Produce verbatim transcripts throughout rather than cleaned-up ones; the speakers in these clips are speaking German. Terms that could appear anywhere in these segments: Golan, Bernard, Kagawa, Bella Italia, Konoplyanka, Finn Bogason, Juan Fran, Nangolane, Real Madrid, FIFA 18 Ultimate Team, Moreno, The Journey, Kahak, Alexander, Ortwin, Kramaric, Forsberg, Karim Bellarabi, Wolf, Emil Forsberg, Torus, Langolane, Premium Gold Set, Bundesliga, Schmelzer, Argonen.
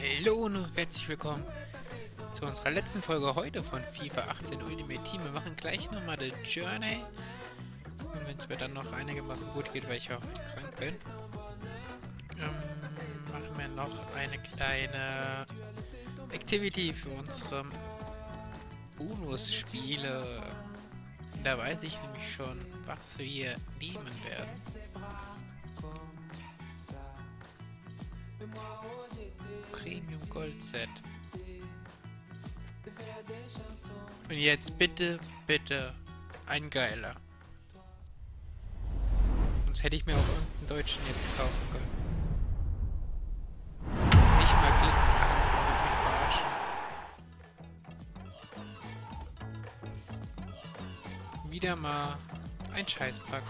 Hallo und herzlich willkommen zu unserer letzten Folge heute von FIFA achtzehn Ultimate Team. Wir machen gleich nochmal The Journey. Und wenn es mir dann noch einigermaßen gut geht, weil ich auch nicht krank bin, ähm, machen wir noch eine kleine Activity für unsere Bonusspiele. Da weiß ich nämlich schon, was wir nehmen werden. Premium Gold Set. Und jetzt bitte, bitte ein geiler. Sonst hätte ich mir auch irgendeinen Deutschen jetzt kaufen können. Nicht mal Glitz, da muss mich verarschen. Wieder mal ein Scheißpack.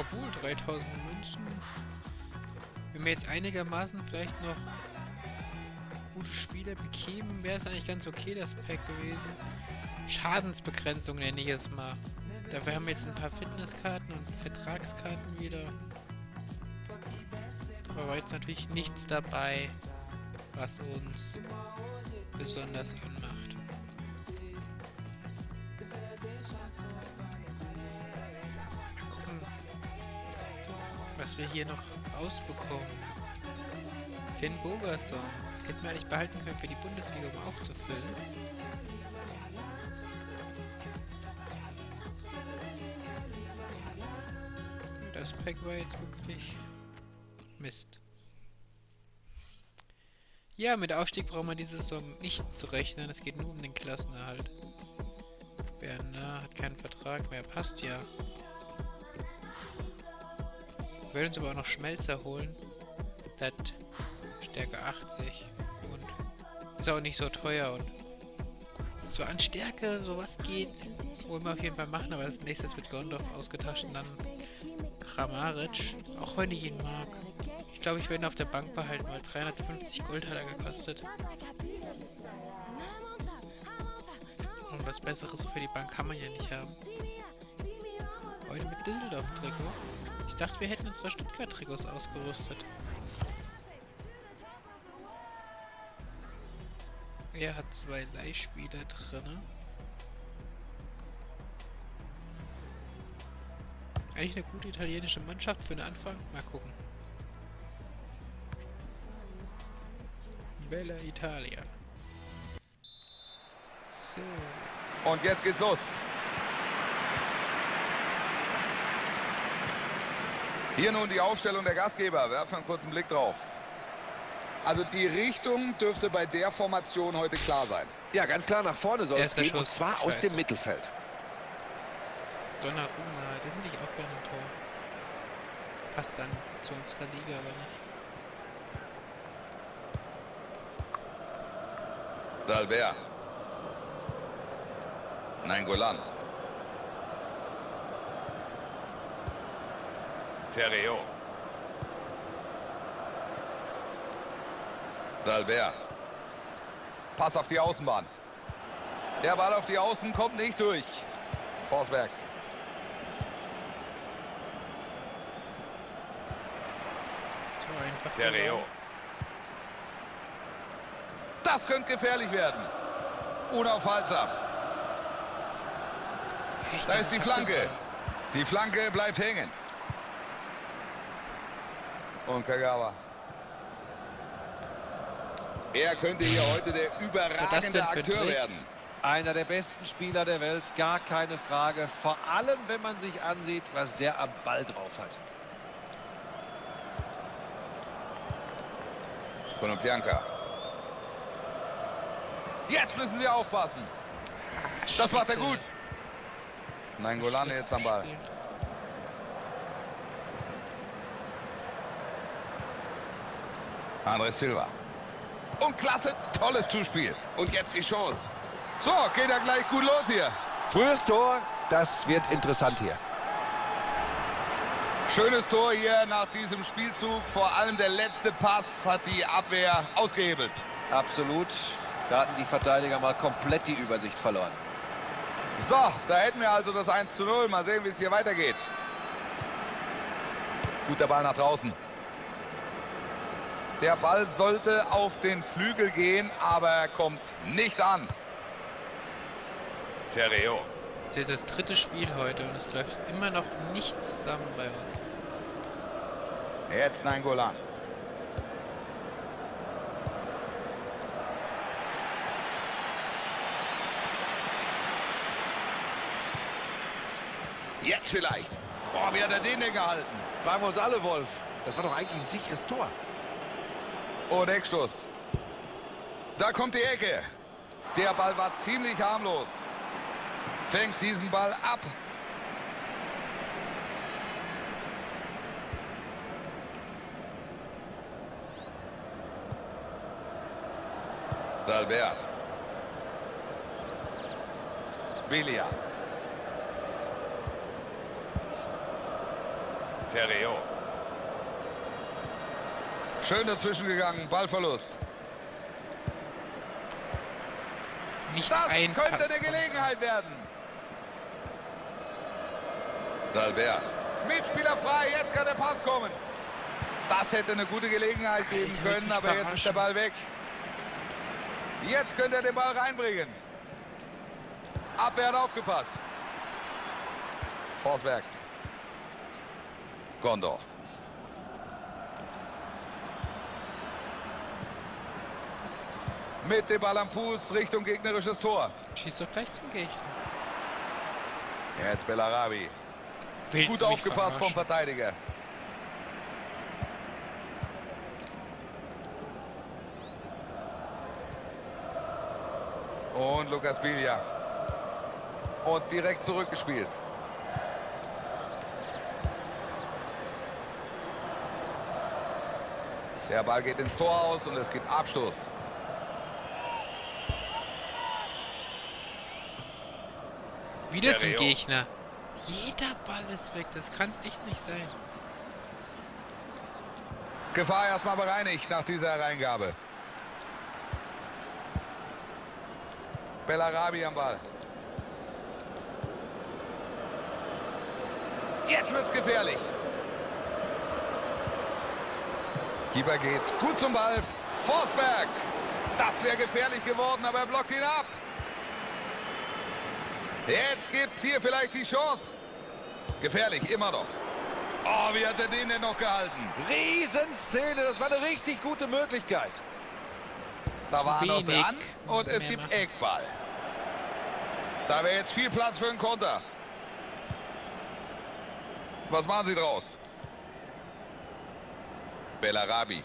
Obwohl, dreitausend Münzen. Wenn wir jetzt einigermaßen vielleicht noch gute Spieler bekämen, wäre es eigentlich ganz okay, das Pack gewesen. Schadensbegrenzung nenne ich es mal. Dafür haben wir jetzt ein paar Fitnesskarten und Vertragskarten wieder. Aber war jetzt natürlich nichts dabei, was uns besonders anmacht. Was wir hier noch ausbekommen. Finn Bogason. Hätten wir eigentlich behalten können für die Bundesliga, um aufzufüllen. Das Pack war jetzt wirklich Mist. Ja, mit Aufstieg braucht man diese Saison nicht zu rechnen. Es geht nur um den Klassenerhalt. Bernard hat keinen Vertrag mehr. Passt ja. Wir werden uns aber auch noch Schmelzer holen. Das Stärke achtzig. Und ist auch nicht so teuer. Und so an Stärke, sowas geht, wollen wir auf jeden Fall machen. Aber als nächstes wird Gondorf ausgetauscht und dann Kramaric. Auch wenn ich ihn mag. Ich glaube, ich werde ihn auf der Bank behalten, weil dreihundertfünfzig Gold hat er gekostet. Und was Besseres für die Bank kann man ja nicht haben. Heute mit Düsseldorf-Trikot. Ich dachte, wir hätten unsere Stuttgart-Trikots ausgerüstet. Er hat zwei Leihspieler drin. Eigentlich eine gute italienische Mannschaft für den Anfang. Mal gucken. Bella Italia. So. Und jetzt geht's los. Hier nun die Aufstellung der Gastgeber. Werfen einen kurzen Blick drauf. Also die Richtung dürfte bei der Formation heute klar sein. Ja, ganz klar nach vorne soll es gehen, und zwar Scheiße. Aus dem Mittelfeld. Donnarumma, den finde ich auch gerne ein Tor. Passt dann zu unserer Liga, aber nicht. Dalbert. Nangolane. Terreo. Dalbert. Pass auf die Außenbahn. Der Ball auf die Außen kommt nicht durch. Forsberg. Terreo. Das könnte gefährlich werden. Unaufhaltsam. Da ist die Flanke. Die Flanke bleibt hängen. Und Kagawa. Er könnte hier heute der überragende Akteur werden. Einer der besten Spieler der Welt, gar keine Frage. Vor allem, wenn man sich ansieht, was der am Ball drauf hat. Konoplyanka. Jetzt müssen sie aufpassen. Das macht er gut. Nangolane jetzt am Ball. André Silva. Und klasse, tolles Zuspiel. Und jetzt die Chance. So, geht er gleich gut los hier. Frühes Tor, das wird interessant hier. Schönes Tor hier nach diesem Spielzug. Vor allem der letzte Pass hat die Abwehr ausgehebelt. Absolut. Da hatten die Verteidiger mal komplett die Übersicht verloren. So, da hätten wir also das eins zu null. Mal sehen, wie es hier weitergeht. Guter Ball nach draußen. Der Ball sollte auf den Flügel gehen, aber er kommt nicht an. Terreo. Das ist jetzt das dritte Spiel heute und es läuft immer noch nicht zusammen bei uns. Jetzt Nangolane. Jetzt vielleicht. Boah, wie hat er den denn gehalten? Fragen wir uns alle, Wolf. Das war doch eigentlich ein sicheres Tor. Und Eckstoß. Da kommt die Ecke. Der Ball war ziemlich harmlos. Fängt diesen Ball ab. Dalbert. Biglia. Terreo. Schön dazwischen gegangen, Ballverlust. Nicht das ein könnte Pass, eine Gelegenheit werden. Dalbert. Mitspieler frei, jetzt kann der Pass kommen. Das hätte eine gute Gelegenheit geben Alter, können, aber jetzt ist der Ball weg. Jetzt könnte er den Ball reinbringen. Abwehr hat aufgepasst. Forsberg. Gondorf. Mit dem Ball am Fuß Richtung gegnerisches Tor. Schießt doch gleich zum Gegner. Jetzt Bellarabi. Willst Gut aufgepasst verarschen? Vom Verteidiger. Und Lukas Biglia. Und direkt zurückgespielt. Der Ball geht ins Tor aus und es gibt Abstoß. Wieder zum Gegner. Jeder Ball ist weg, das kann es echt nicht sein. Gefahr erstmal bereinigt nach dieser Hereingabe. Bellarabi am Ball. Jetzt wird's gefährlich. Keeper geht gut zum Ball. Forsberg. Das wäre gefährlich geworden, aber er blockt ihn ab. Jetzt gibt es hier vielleicht die Chance. Gefährlich, immer noch. Oh, wie hat er den denn noch gehalten? Riesenszene, das war eine richtig gute Möglichkeit. Da war er noch dran und es gibt Eckball. Da wäre jetzt viel Platz für einen Konter. Was machen sie draus? Bellarabi.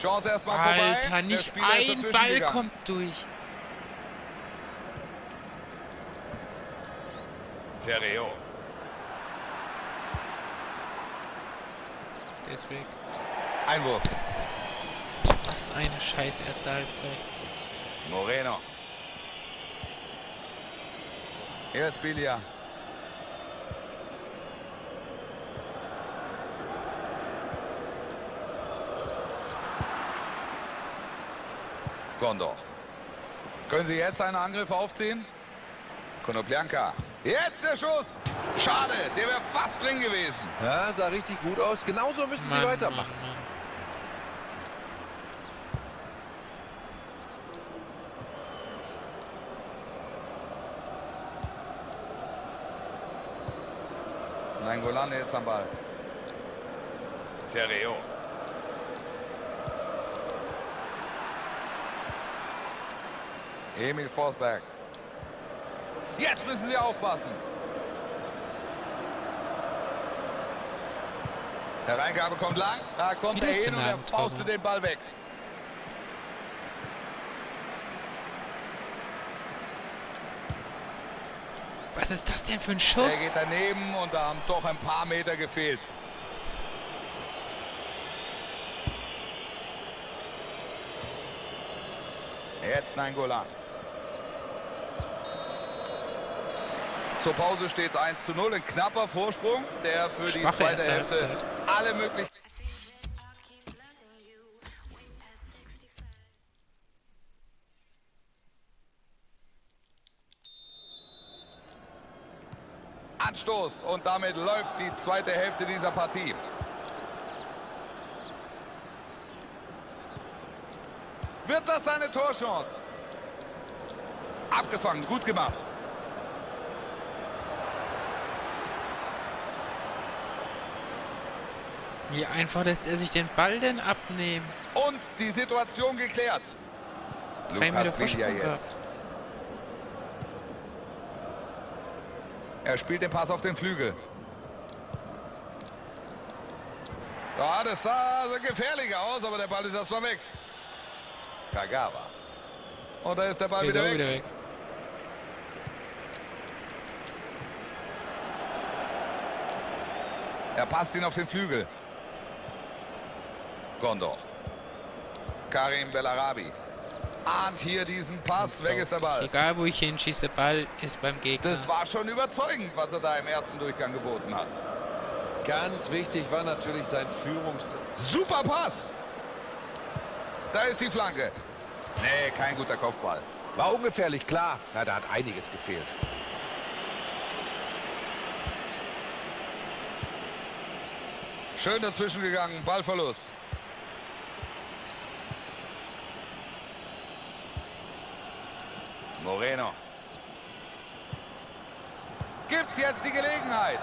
Chance erstmal vorbei. Alter, nicht ein Ball kommt durch. Terreo. Der ist weg. Einwurf. Das ist eine scheiß erste Halbzeit. Moreno. Jetzt Biglia. Gondorf. Können Sie jetzt einen Angriff aufziehen? Konoplyanka. Jetzt der Schuss. Schade, der wäre fast drin gewesen. Ja, sah richtig gut aus. Genauso müssen Mann, Sie weitermachen. Mann, Mann. Langolane jetzt am Ball. Terreo. Emil Forsberg. Jetzt müssen Sie aufpassen. Hereingabe kommt lang. Da kommt er hin und er faustet den Ball weg. Was ist das denn für ein Schuss? Er geht daneben und da haben doch ein paar Meter gefehlt. Jetzt Nangolane. Zur Pause steht es eins zu null, ein knapper Vorsprung, der für die Schwache zweite Hälfte Zeit. alle möglichen... Anstoß und damit läuft die zweite Hälfte dieser Partie. Wird das eine Torchance? Abgefangen, gut gemacht. Wie einfach lässt er sich den Ball denn abnehmen? Und die Situation geklärt. Lukas Biglia jetzt. Er spielt den Pass auf den Flügel. Ja, das sah gefährlicher aus, aber der Ball ist erstmal weg. Kagawa. Und da ist der Ball wieder weg. wieder weg. Er passt ihn auf den Flügel. Gondorf. Karim Bellarabi ahnt hier diesen Pass, weg ist der Ball. Egal wo ich hinschieße, Ball ist beim Gegner. Das war schon überzeugend, was er da im ersten Durchgang geboten hat. Ganz wichtig war natürlich sein Führungs... Super Pass! Da ist die Flanke. Nee, kein guter Kopfball. War ungefährlich, klar. Na, da hat einiges gefehlt. Schön dazwischen gegangen, Ballverlust. Moreno. Gibt's jetzt die Gelegenheit?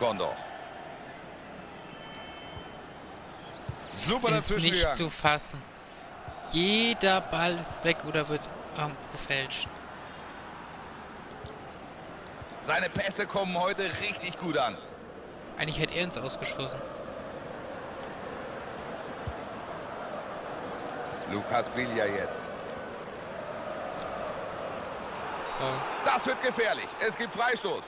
Gondorf. Super dazwischen gegangen. Ist nicht zu fassen. Jeder Ball ist weg oder wird ähm, gefälscht. Seine Pässe kommen heute richtig gut an. Eigentlich hätte er uns ausgeschossen. Lukas Biglia jetzt. Oh. Das wird gefährlich. Es gibt Freistoß.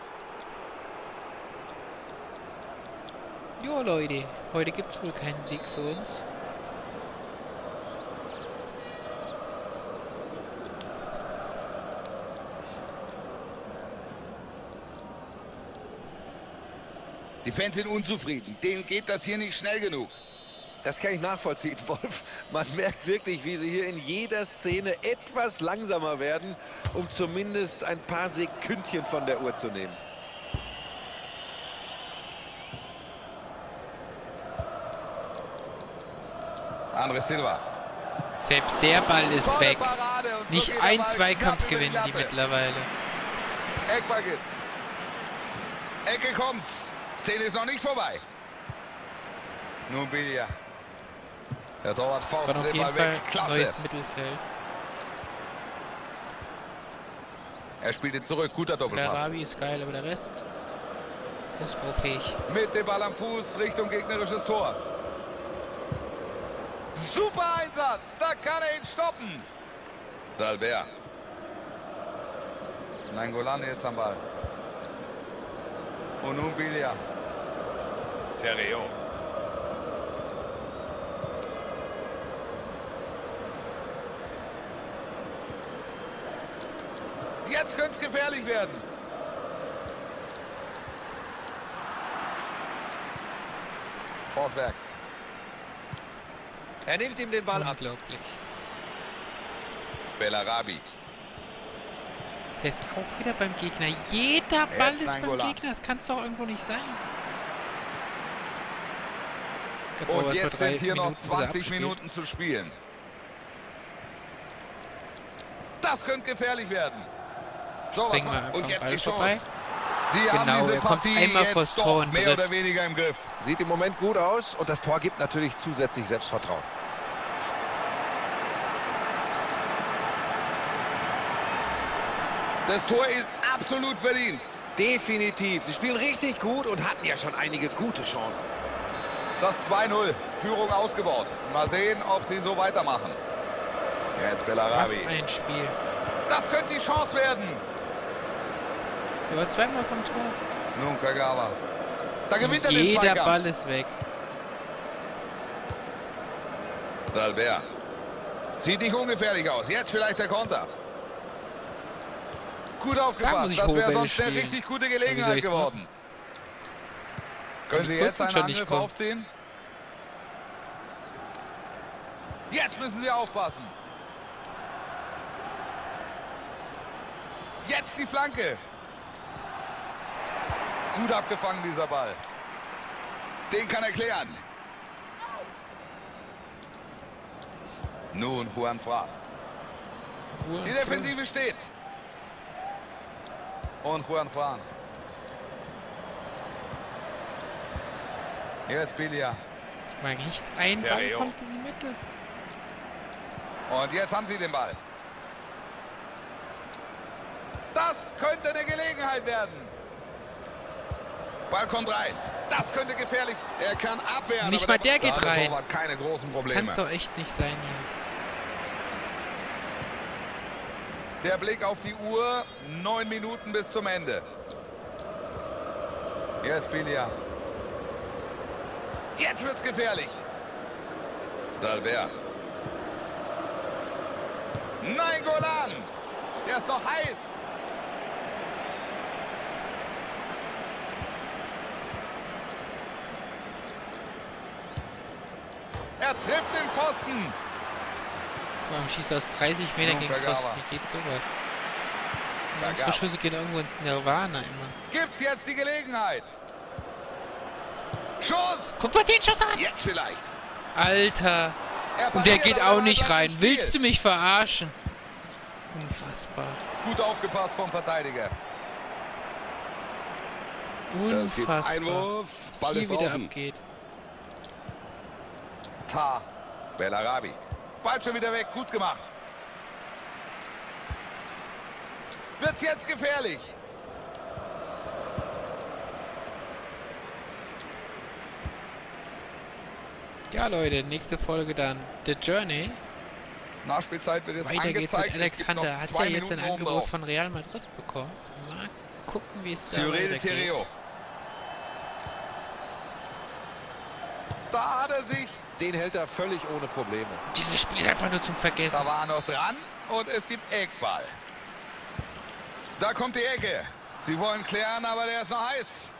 Jo Leute, heute gibt es wohl keinen Sieg für uns. Die Fans sind unzufrieden. Denen geht das hier nicht schnell genug. Das kann ich nachvollziehen, Wolf. Man merkt wirklich, wie sie hier in jeder Szene etwas langsamer werden, um zumindest ein paar Sekündchen von der Uhr zu nehmen. André Silva. Selbst der Ball ist Tolle weg. Nicht so ein Zweikampf gewinnen die mittlerweile. Eckball geht's. Ecke kommt's. Szene ist noch nicht vorbei. Nun Biglia. Der Torwart faust den Ball weg. Klasse. Neues Mittelfeld. Er spielt ihn zurück. Guter Doppelpass. Der Rabi ist geil, aber der Rest ausbaufähig. Mit dem Ball am Fuß Richtung gegnerisches Tor. Super Einsatz. Da kann er ihn stoppen. Dalbert. Nangolane jetzt am Ball. Und nun Biglia. Terreo. Jetzt könnte es gefährlich werden. Forsberg. Er nimmt ihm den Ball ab. Unglaublich. Bellarabi. Der ist auch wieder beim Gegner. Jeder Ball ist beim Gegner. Das kann es doch irgendwo nicht sein. Und jetzt sind hier noch zwanzig Minuten zu spielen. Das könnte gefährlich werden. So, was und jetzt die Chance. Sie genau, haben diese Partie einmal jetzt doch mehr oder weniger im Griff. Sieht im Moment gut aus und das Tor gibt natürlich zusätzlich Selbstvertrauen. Das Tor ist absolut verdient. Definitiv. Sie spielen richtig gut und hatten ja schon einige gute Chancen. Das zwei null. Führung ausgebaut. Mal sehen, ob sie so weitermachen. Ja, jetzt Bellarabi. Was ein Spiel. Das könnte die Chance werden. Über zweimal vom Tor. Nun Kagawa. Da gewinnt er den Zweikampf. Jeder Ball ist weg. Dalbert. Sieht nicht ungefährlich aus. Jetzt vielleicht der Konter. Gut aufgepasst. Das wäre sonst eine richtig gute Gelegenheit geworden. Können Sie jetzt einen Angriff aufziehen? Jetzt müssen Sie aufpassen. Jetzt die Flanke. Gut abgefangen, dieser Ball. Den kann er klären. Nun Juan Fran. Die Defensive steht. Und Juan Fran. Jetzt Biglia. Man kriegt einen Ball, kommt in die Mitte. Und jetzt haben sie den Ball. Das könnte eine Gelegenheit werden. Ball kommt rein. Das könnte gefährlich. Er kann abwehren. Nicht mal der geht rein. Keine großen Probleme. Kann es doch echt nicht sein hier. Der Blick auf die Uhr. Neun Minuten bis zum Ende. Jetzt Biglia. Jetzt wird's gefährlich. Dalbert. Nein, Golan. Der ist noch heiß. Er trifft den Pfosten. Warum schießt er aus dreißig Metern gegen Pfosten? Wie geht sowas? Unsere Schüsse gehen irgendwo ins Nirvana immer. Gibt's jetzt die Gelegenheit? Schuss! Guck mal den Schuss an! Jetzt vielleicht! Alter! Und der geht auch nicht rein. Willst du mich verarschen? Unfassbar. Gut aufgepasst vom Verteidiger. Unfassbar. Einwurf. Was hier wieder abgeht. Ta. Bellarabi. Ball schon wieder weg. Gut gemacht. Wird's jetzt gefährlich. Ja, Leute, nächste Folge dann The Journey. Nachspielzeit wird jetzt weiter angezeigt. Geht's mit Alexander. Hat ja jetzt ein Angebot von Real Madrid bekommen. Mal gucken, wie es da weitergeht. Terreo. Da hat er sich. Den hält er völlig ohne Probleme. Dieses Spiel ist einfach nur zum Vergessen. Da war er noch dran und es gibt Eckball. Da kommt die Ecke. Sie wollen klären, aber der ist noch heiß.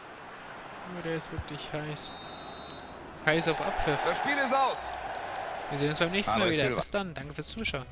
Ja, der ist wirklich heiß. Heiß auf Abpfiff. Das Spiel ist aus. Wir sehen uns beim nächsten Mal wieder. Bis dann. Danke fürs Zuschauen.